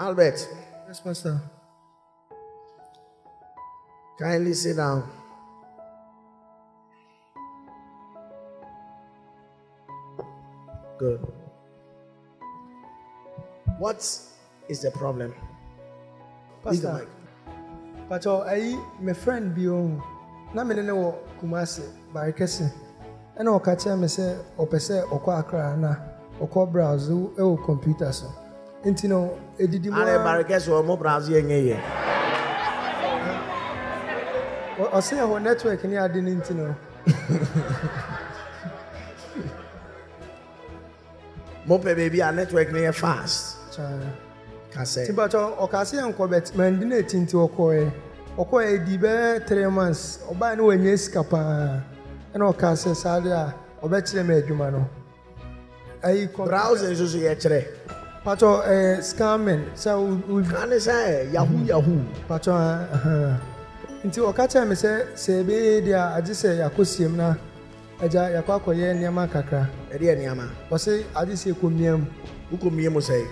Albert. Yes, Pastor. Kindly sit down. Good. What is the problem? Pastor, my friend Bion, na me ne wo Kumasi Barikese. Ena okache me se opese okwa Accra na okwa browse e computer so. Ntino edidi mo. Are Barikese o mo browse enye ye. O se ho network ni ade ni ntino. Mope baby a network ni fast. Kase. Tibacho okase enko bet man din etinti okoye. Okoye di be 3 months. Oba ni wenye skapa. Ena okase sadia obetire me adwuma no. Ai browser so ye kire. Pacho scamming. So we can say yahoo. Pacho nti okate me se sebe dia ajise yakosiem na. Eja yakwakoye niama kakra. Ede niama. Wose ajise komiam. Ukomiam say.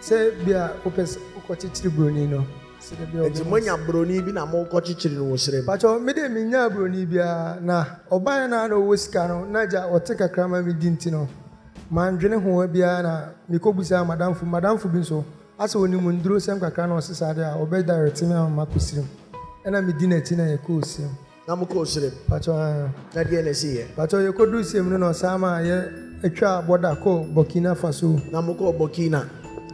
Say bia opes ukochichiri broni no. Say bia. Enti monya broni bi na mo ukochichiri no osire. Pacho me de minya broni bia na oban na no wosika no naja oteka krama mi dinti no. Mandwene ho bia na mikobusa madamfu bi so. Ase oni mu nduro sem kakra na osisade a obe direct me ma kusirim. Ena mi dinati na yekosim. I'm closer. Pacho, that year is here. Pacho, you could do same no sama, a child, what I call Burkina Faso. Namuko Burkina.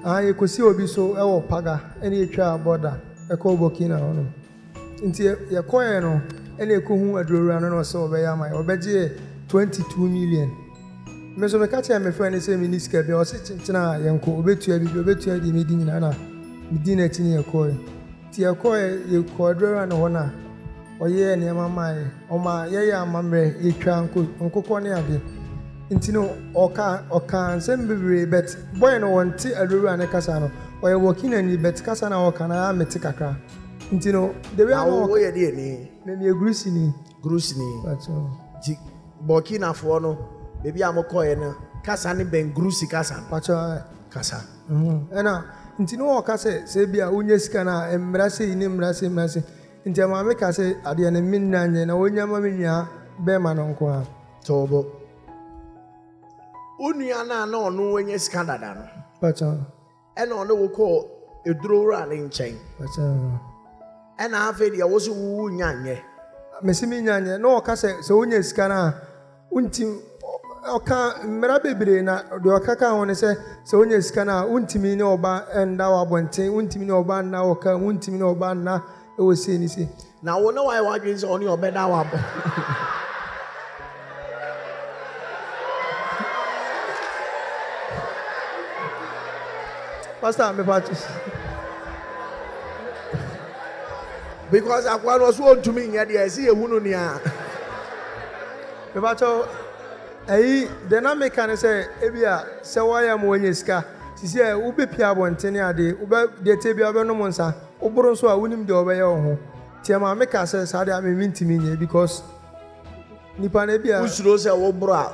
I could see Obiso, our Paga, any child border, a call Burkina on him. Into your coin, any Kumu, a drew run or so, by my obey 22 million. Messer Macatia, my friend, is a miniscape or such in China, Yanko, obey to the meeting in Anna, dinner in your coin. Tia coin, you call drew and honor. Oye ni mama oma yeye amamre etwa nkokọ ne ade ntino oka nsembebere bet boy no wonte adoru ane kasa no oye working ani bet kasa na oka na meti kakra ntino de we amo oye de ni me mi grusini pato ji Burkina Faso no bebi amoko ye na kasa ni ben grusi kasa pato kasa ena ntino oka se bia onye sika na emrase ni mrase Injama me kase ade na minna nye na onyama me nya be ma no nko ha tobo onua na na onu onye skadada no pacha ena onu wo ko eduro ra ni nchen pacha ena afi dia wo so wu nyanye me simi nyanye na o kase so onye skana untim oka mera bebere na de okaka ho ne se so onye skana untimi ni oba enda wa bonten untimi ni oba na oka untimi ni oba na it was saying, see. Now, we know why I was on your bed. Now, Pastor, I'm a patches. Because I was one to me, yet I see a woman here. The battle, eh, the name can say, Ebia, so why am I in scar? She said, Ubi Pia won 10 year day, Uber, the Tabia Venomonsa. Oboronso a wonim de obeye ho. Ti ma me ka se sade a me mintimi nye because nipa na bia usuro se wo bro a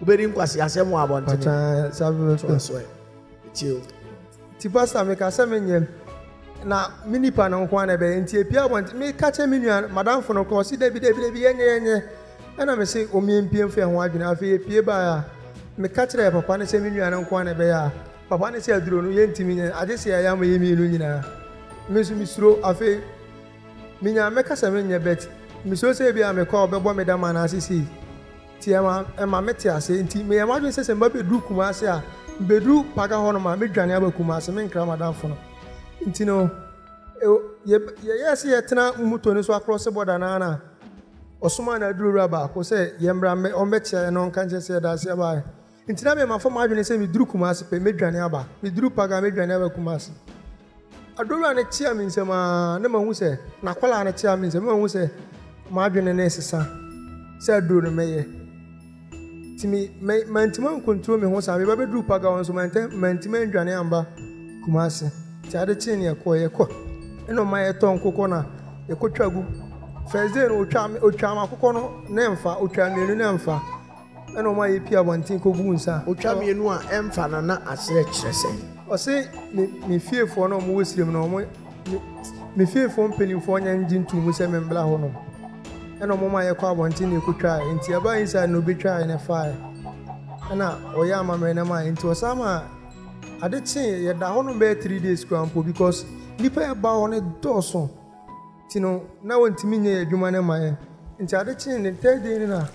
oberi nkwase asem wa bonte. Acha sabe so e. Ti o. Ti pastor me ka se menye na minipa na nko na be nti epia bonte me ka che menua madam fo no ko si David yenye. Ana me se omie mpie mfe ho adwene afi epie ba me ka che papa na se menua na nko na be ya. Papa na se aduro no yentimi nye ade se ya ma yemi no nyina. Miss Misro, I feel Mina make us a mania bet. Miss Osebia may call Babo Madame and Assisi. Tiama and my metia saying, May I imagine says a baby do Kumasia, Bedu Pagahonoma, Midranabo Kumasa, and Cramadam for Intino. Yes, yet now Mutonus across the border, Nana. Or someone I drew rubber, who said Yambra or Metia and unconscious said as by. Intiname, my former agent said, We drew Kumasa, Midranaba, we drew Paga Midranaba Kumasa. I don't run a chair means a man who said, Nakola and a chair means a man who said, Margin and Nessa, said Bruno Mayer. Timmy, Mantimon control me once I remember Drew Pagans, Mantiman Janamba, Kumasi, Tadachini, a coy, a cock, and on my tongue cocona, a cochabu, Fazden, Ochama Cocono, Nemfa, Ochami, Nemfa, and on my Pia Bantinko Bunsa, Ochami, Emfa, and not as rich as I say. I say, me fear for no Muslim no more. Me fear for penny for an engine to Muslim and Blahono. And a moment I call one thing you could try, and Tiaba inside no be trying a fire. And now, Oyama Menama into a summer. I did say, yet the honor bear 3 days grandpa because Nipper bow on a dozen. Tino, now in Timina, Jumanamaya, and Tadachi and the third day in a.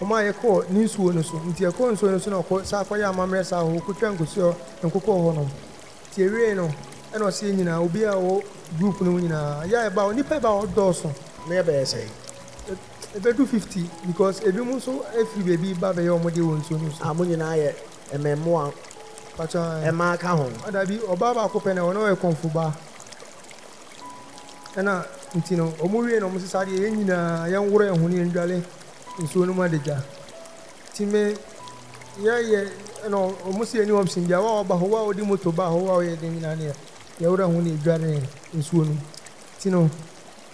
Omaya call, news won't so, and Tia Con so soon or called Sakayama Mesa who could drink with your and Coco Honor. Tierreno, and was saying in a Ubia group in a yah about Nipper about dozen. Never say. A better 50 because every month so every baby Baba Yomodi won't soon. Amunina, a memoir. And Mark home. I'd be Obaba Copena or no Confuba. And I, you know, Omuri and Mrs. Adi, a young warrior who needed Jale in Sonomadija. Timmy, yeah, and almost any one sing Yawa, Bahoa, Dimoto, Bahoa, Dinania, Yaura, who need Jale in Sono. Tino,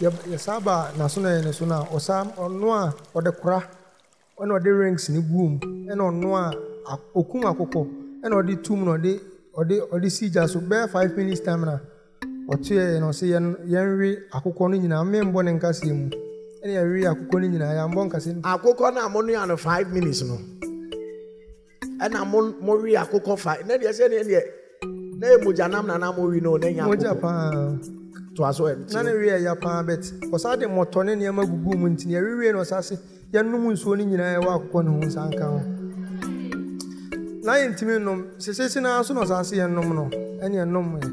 Yasaba, Nasuna, and Sona, or Sam, or Noir, or the Cra, or no, the ranks in the boom, and on Noir, Okuma Coco. And or the tomb or the siege so bear 5 minutes stamina. Or two and say Yenry Akukoni in a men born and Cassim. And I read Akukoni in a bon Cassim. Akukona money on 5 minutes no. And I'm Mori Akuko 5. Never said any Mujanam and Amori no name Japan. Twas well. None rear Japan bet. Was I the Motonin Yamabu in the rear or Sassi? Yanumun swinging in a walk on whose uncle. I am Timinum, Cessation, as soon as I see a nominal, and your nominal.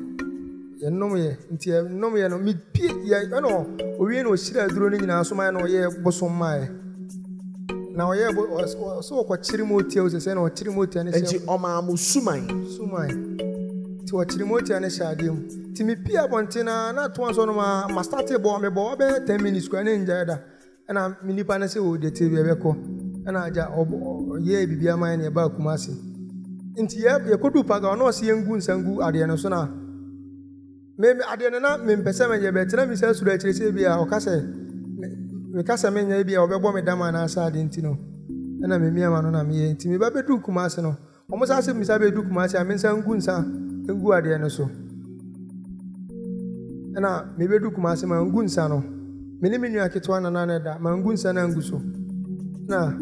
Your nominal, until nominal meet Pete, yet, no, we know she has drawn in our summon or ye bosom my. Now, ye was so what Chirimotios is and or Chirimotian and Oma Musumai, Sumai. To a Chirimotian is Shadim. Timmy Pia Bontina, not once on my master bomb, a bob, 10 minutes, and I'm minipanese with the TV, and I jaw, ye be a man about Kumasi. Inti ya kudu paga no si ngu nsangu ade no so na me ade no na me pese me yebe tena mi se sura chire se bia okase me kasa me nya bia obegbo me dama na asa ade nti no na me miama no na me ye nti me ba bedu Kumasi no omo sa se mi sa bedu Kumasi a me nsangu nsa ngu ade no so na me bedu Kumasi ma ngu nsa no me ni me nyu aketo na na da ma ngu nsa na ngu so na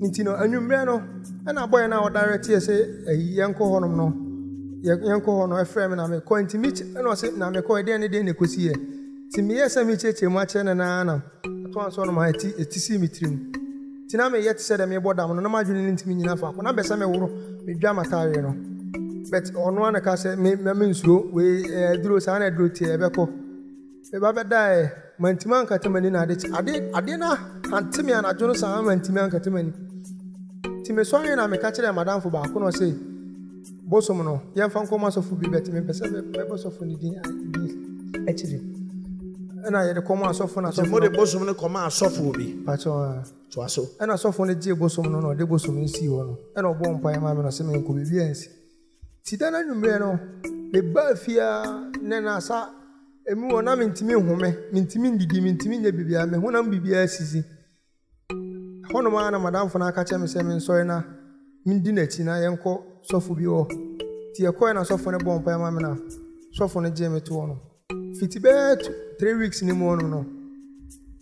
nti no anwumre no. And I boy now direct here say a yanko honum no. Yanko honor a frame and I may coin to meet and I say, now I call it any day in the Cossier. Timmy, yes, I meet a match and an annum. At once on my tea, a tissue me trim. Tiname yet said I may board down on a margin into me enough. When I be some with Jamatariano. But on one a cast may minslow, we drew Sana drew to a beco. A baba die, Mantiman Catamanina did. I did not, and Timmy and I don't sound Mantiman Catamani. Me sorry, and I may catch them, Madame for Bacono say, Bosomano, young Fancomas of be better, me perceive the purpose of the actually. And I had a command soften as a mother bosom command soft will be, but to us so. And I soften the dear bosom or the bosom in sea one, and a bomb by a man or semi inconvenience. Titana Numbrano, the Buffia Nenasa, a more namin to me home, mintimin did him intimidate the baby, and when I'm BBS. Honomana, Madame Fanacacham, Semin Sorena, Mindinatina, Yanko, Sofubio, Tia Coin, and soften a bomb by Mamma, soften a jammy to one. 50 bed, 3 weeks in the morning.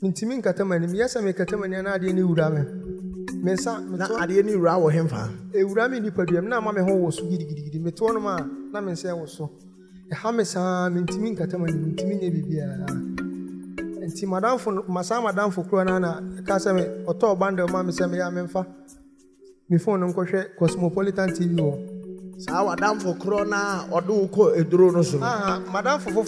Mintimin Cataman, yes, I make Cataman and I didn't know Ramen. Mensa, I didn't know Raw him. A Ramen Nipodium, now my home was giddy, Metonoma, Namensa was so. A Hamesa, Mintimin Cataman, Mintimina Bibia. And Madame for Massama down for Cronana, Casame, or tall band of Mammy Samia Memfa. Before no cosmopolitan TV. So, Madame for Crona or do call a drone. Ah, Madame for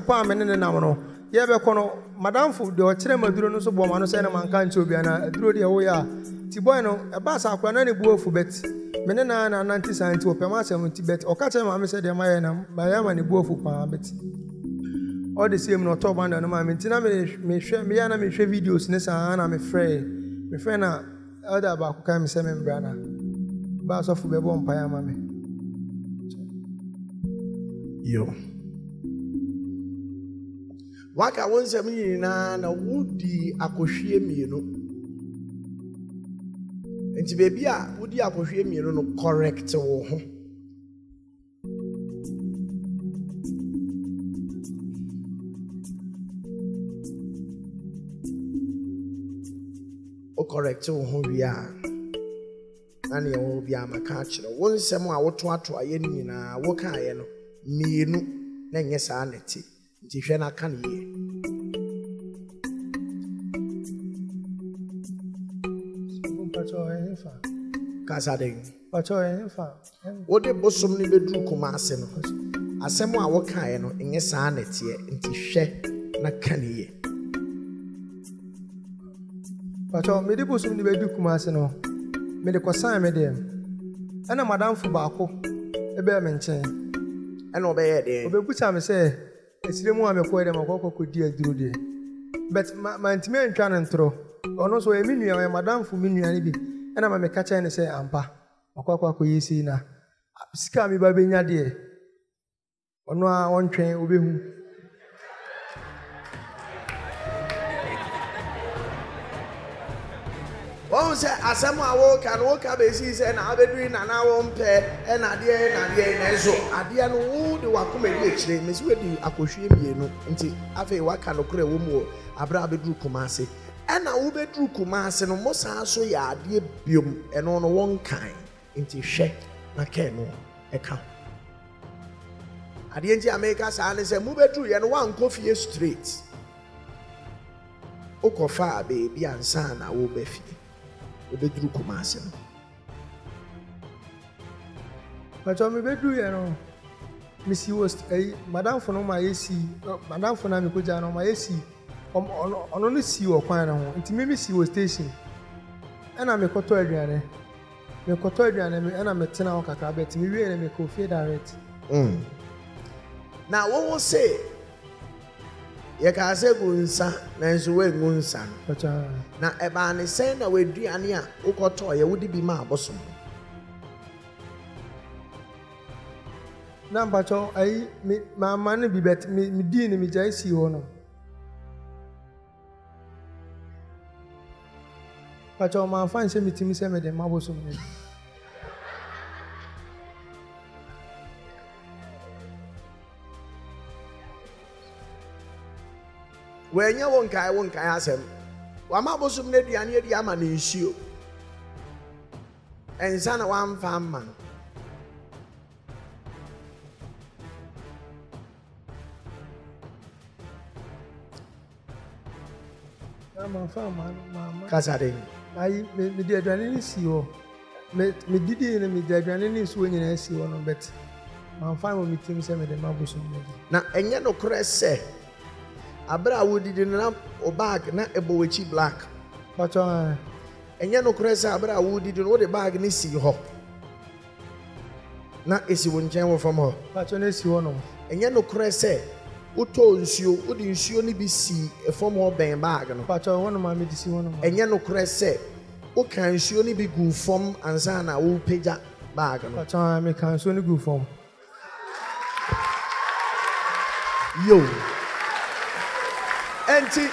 Palmen and the Namano. Yabacono, Madame for the Tremor Dronos of Bomano Senaman Canchobiana, drew the Oya. Tibuano, a bass up an any bull for bet. Menana and anti science to a Pamasam in Tibet or Catamam said the Mayanam, Mayamani bull for Palmet. All the same, no top under no mammy. Tinamay may share me and I may share videos, Nessa, and I'm afraid. My friend, other about Kami Semen Brana. Bass off with a bomb by a mammy. Yo. Waka once a million and a woody akoshie me, no. And to be a woody akoshie me, no correct. correct who we are. Nani will be a catcher. Once someone I want to watch a yen, I walk a yen, me no, then yes, I net it. If I can hear Casading, but I found what the bosom never drew commercial. As someone I walk a yen, and yes, I net it, and Tisha, not can hear. But all made the bosom never do commercial. Made a consign medium, and a madame Fubaco, a bearman chain, and obey it. But I say, it's the more I require them a walk could dear do. But my intimate cannon throw, or not so a minion, and madame Fumini, and I'm a catcher and say, Ampa, or Coco, you see now. Scammy by being a dear. Or no, one train will be whom. Once as someone walk and walk up a season, and I'll be doing an hour on pair, and I dare and again. So I dare know the Wakume, which they miss with you, Akoshim, until after Wakano Krewumo, Abrabe Drew Kumasi, and I will be Drew Kumasi, and almost answer ya dear Bium, and on one kind, until Shek Nakano, a cow. I didn't make us and say, move it through and one coffee street. Okofa, baby, and son, I will be. Bedroom commercial. But on my bedroom, you know, Missy was a Madame for no my AC, Madame for Namikojan on my AC, on only see or quite on it. Maybe she was station. And I'm a cotoyane. The cotoyane and I'm a tenor cacabet, me really make a feed direct. Now, what was say? Yakase gunsa na nsuwe gunsa na eba ne sen na weduane a ukoto ye wudi bi ma abosom na mbacho ai ma mane bi bet mi di ni mi jai si ho no pacho ma fan se mitimi se me de ma abosom ni when you won't I ask him. Wama bosom ne duane di ama ne nsuo. Ensa na wan fam man. Ama fam man mama. Kasade. Ai me di aduane ni si o. Me didi ne me di aduane ni so nyina si o no bet. Man fam o mitim se me de mabosom ne. Na enye no kore se. Abra wudi di na obag na ebowechi black. But enye no kure sa abra wudi di no the bag ni si ho. Na esi wonchen wo from ho. But on esi ho no. Enye no kure se uto nsuo, udi nsuo ni bi si e from ho ben bag no. But on ma me di si ho no. Enye no kure se o kan nsuo ni bi gu from ansa na wo peja bag no. But on me kan nsuo ni gu from. Yo. Enti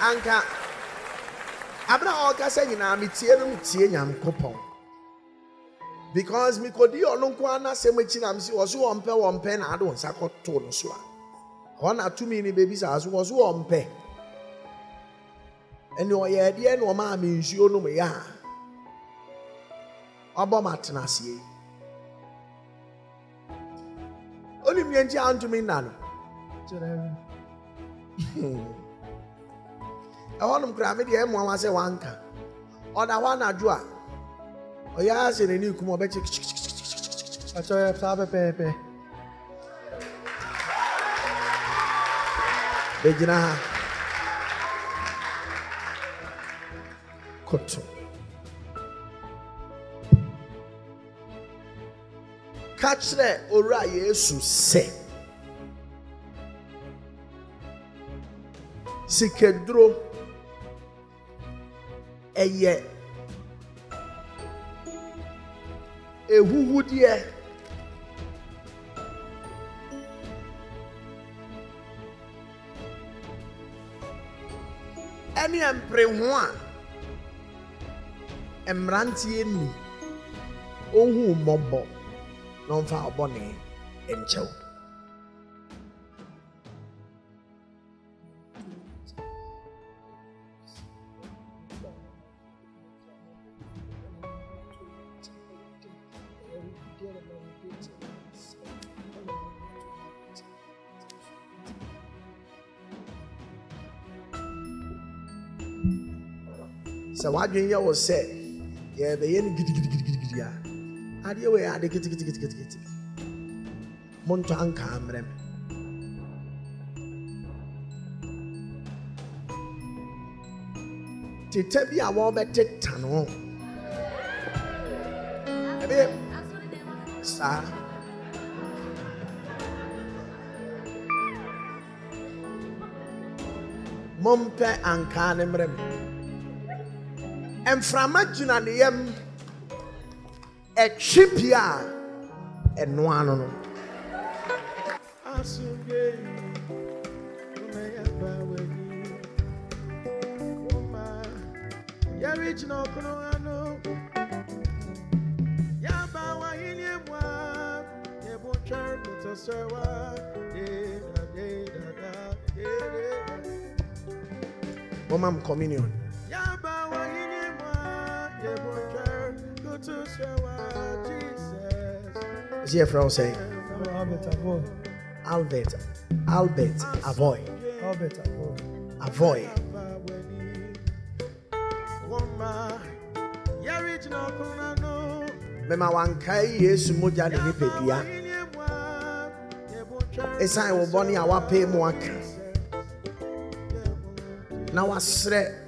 anka abra ogasa nyina metie no tie nyam kopon because mikodi onunko anasem achinam si ozo ompe na ado nsako to no so a ona tumi ni baby sa so ozo ompe eni oye de na o ma me nsuo no me ya abomatnasie oni mi enji antumi nanu I want to grab it. I say one can. Other one I draw. Oh yes, in a new come back. I tell you, Sabe Pepe. Begina. Koto. Catch the Ora Jesus say. Sikedro eye ehuhu die eni empre ho a emrantie ni ohu mobbo no mfa obone enchew So what you hear was said, yeah, the end giddy. Are you aware? They get Monto Anka Amrem. Tetabi Awabet Tano. Sir. Mompe Anka Amrem. And from a Junanium, a cheap yard, and one on Woman communion. Is your friend saying? Albert Avoye. Albert Avoye. Albert Avoye. Avoye. Mema wankai Yesu moja ni pebia. Esa wo boni awape mu aka. Na wasre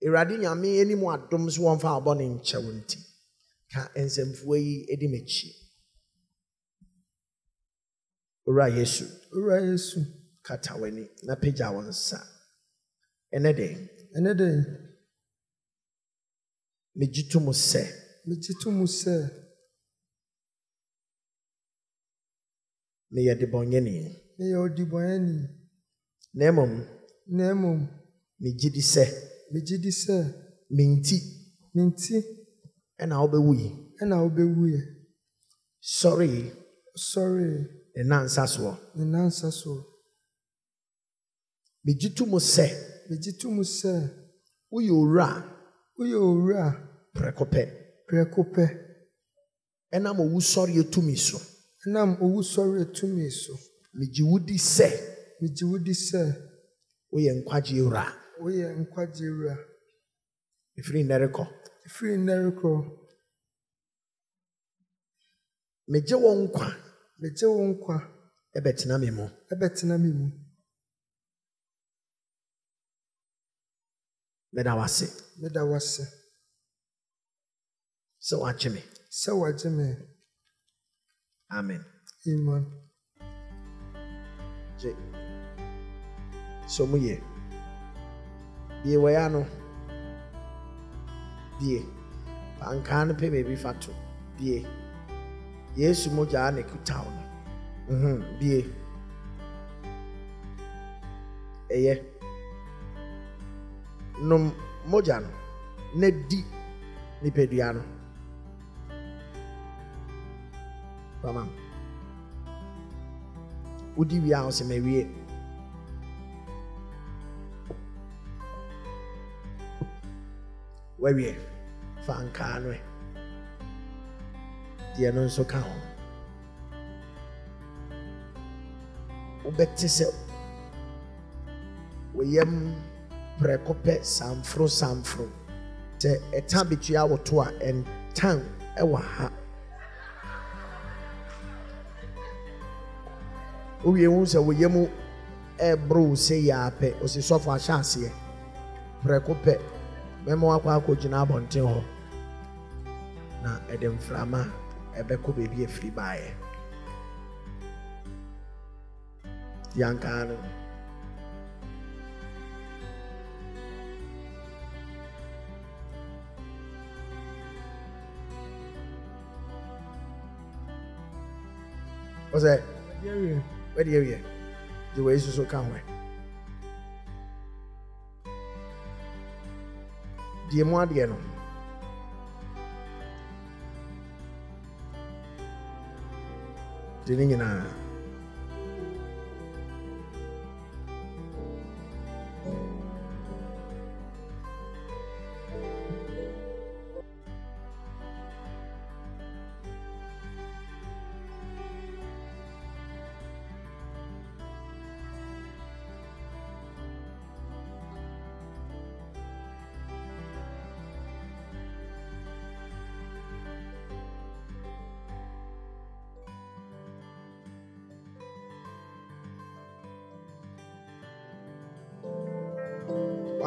Iradi nyame eni mu adom so won fa aboni nchewo nti. Ka ensemfuwe yi edi mechi. Ura Yesu, kataweni na peja wansa. Enede, mijitumu se, miyadibonyeni, nemum, mijidi se, minti, ena obe wuye. Sorry. The answer so. Mijitu muse. Uyo ra. Prekope. Enam owu sorry to me so. Mijiwudi se. Uye nkwaji ra. Ifri nereko. Meje wonkwa ebetna mimo meda wase so achime amen je so muye biwayano die bankan pe baby fatu die Yesu moja anekutaona. Bie. Eye. Num moja no. Nedi ni peduano. Pamam. Udi wi house me wie. We wie. Fankanwe. Dear no so count. Ubectisel. We am precope samfro. Te a tabitia or toa and tongue ewa ha. Uyemusa Williamu Ebru say yape or si sofa chassie. Precope. Memoa quaco jinabon teo. Na edem frama. Ebeko baby a free buy. Yankano. What's that? Where do you hear? The way so come away. The more the Dinina.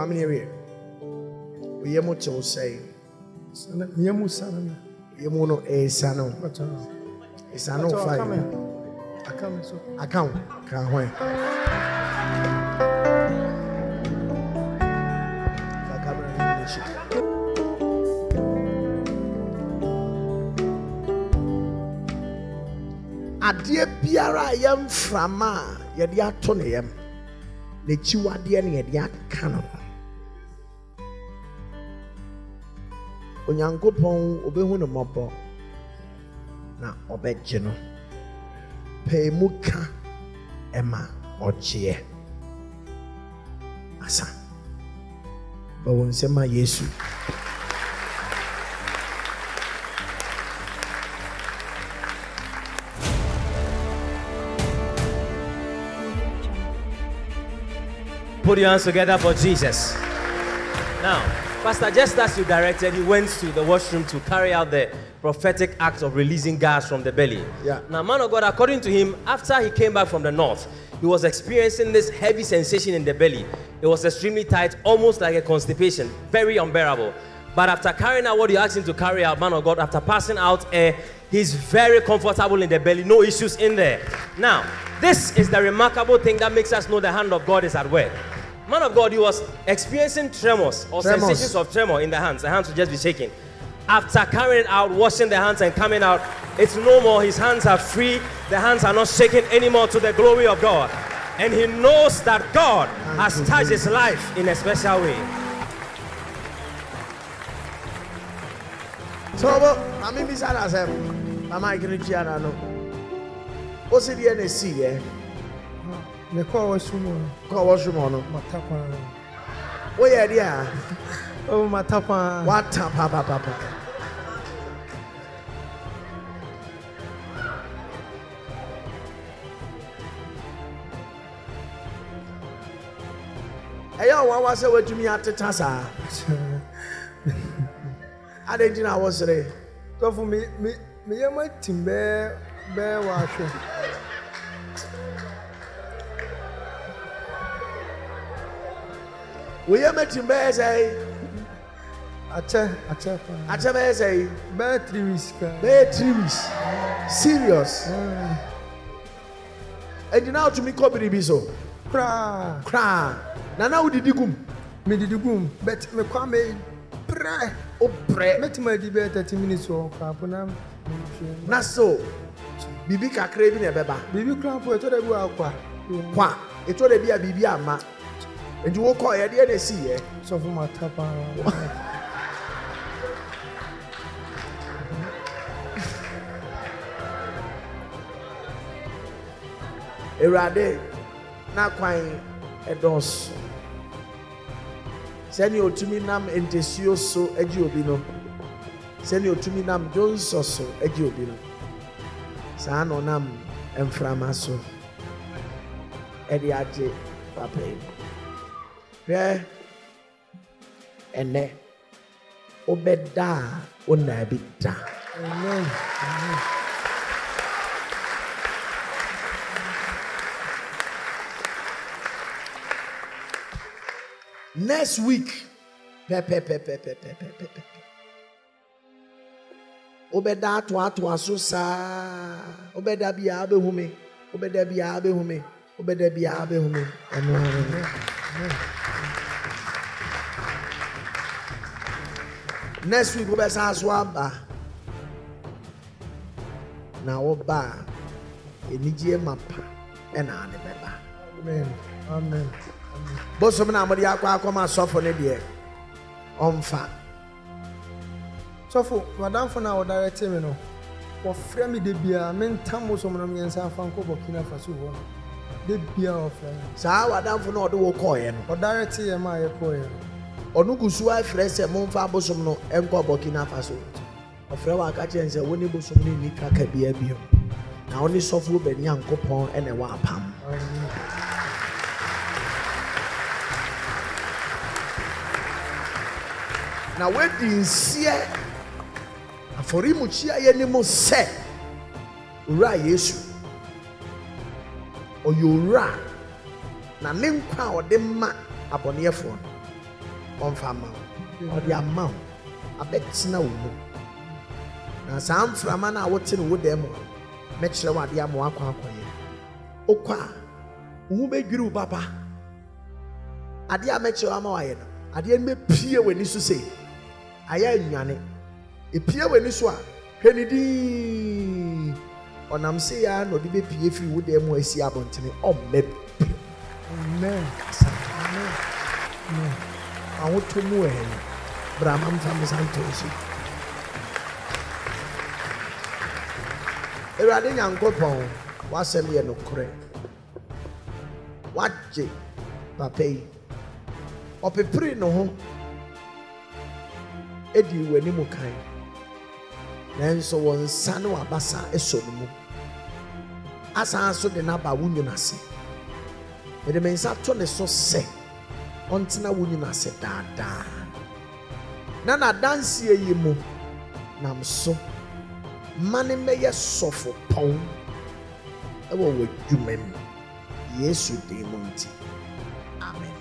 how many are here? We are much say. Dear Piara, yam frama, Yadia Tonium, the Chuadian Yadia Canon. When Yanko Pong, Obehun Mopo, now Obejeno, Pemuka, Emma, or Chia Asa, but when Sema Yesu. Put your hands together for Jesus. Now, Pastor, just as you directed, he went to the washroom to carry out the prophetic act of releasing gas from the belly. Yeah. Now, man of God, according to him, after he came back from the north, he was experiencing this heavy sensation in the belly. It was extremely tight, almost like a constipation, very unbearable. But after carrying out what you asked him to carry out, man of God, after passing out air, he's very comfortable in the belly, no issues in there. Now, this is the remarkable thing that makes us know the hand of God is at work. Man of God, he was experiencing tremors or sensations of tremor in the hands. The hands would just be shaking. After carrying out, washing the hands and coming out, it's no more. His hands are free. The hands are not shaking anymore to the glory of God. And he knows that God has touched his life in a special way. So, I mean, I what's the NSC there? The washroom. Where are oh, my tapa. What tapa? Hey, what was it to me at the Tassa? I didn't know I was there. So for me, me and my team bear washing. We are meeting bears, eh? Acha bears, eh? Bear 3 weeks. Serious. And now to me, copy the biso. Cra. Now, did you come? Me did you come? But me come in. Pray. Oh, pray. Met my debate 30 minutes or Caponam. Not so. Bibi Cacraving a beba. Bibi Cramp, I thought I would aqua. Qua. It would be a Bibi Ama. And you walk away at the NSC, eh? So for my tapa. A rade, not quite a dos. Send you to me nam entesio so edubino. Send you to me nam Jones or so edubino. Sano nam enframaso. Ediate pape. Yeah. And then Obeda Unabita. Amen. Next week, Pepe. Obeda to so sa. Obeda be abe hume. Amen. Next week, we will ask Wamba. Now, Oba, Enijie Mapa, and Anibaba. Amen. Both of them are going to come and suffer in the air. So, Madame Fona, our director, you know, for Frammy de Bia, men Tamos of Namia and San Franco, Burkina Faso, de Bia of Frammy. So, Madame Fona, do a coin, or director, am I a coin? Onukusua frese monfa bosom no enko Burkina Faso. Ofrewa ka chense woni bosom ni nitwa ka bia bio. Na oni sofo bani ankopon ene wa pam. Na wedi nsie aforimu chia ye ni mo se. Ura Yesu. Oyura na nemkwa ode ma abonefo. on farm or the amount. I bet now. Now, some from an hour till wood them. Make sure what the amount of Oqua Ube Guru Baba. I dear make sure I'm aware. I didn't make peer when you say, I am Yanni. A peer when you swap, Kennedy. On I'm saying, I know the baby if you would them way see about me. Oh, maybe. Amen. Amen. I want to move him, but I'm from Santos. Everything I'm going to was a mere no crap. What J. Pape or Pepri no home Eddie when you look kind. Then so one son or Bassa is so no. As I answered the number, wounded us. It remains up to the so say. Until I wouldn't say that. Nana dance here, you move. Nam so money may a suffer pound. I will wait you, men. Yes, you demon. Amen.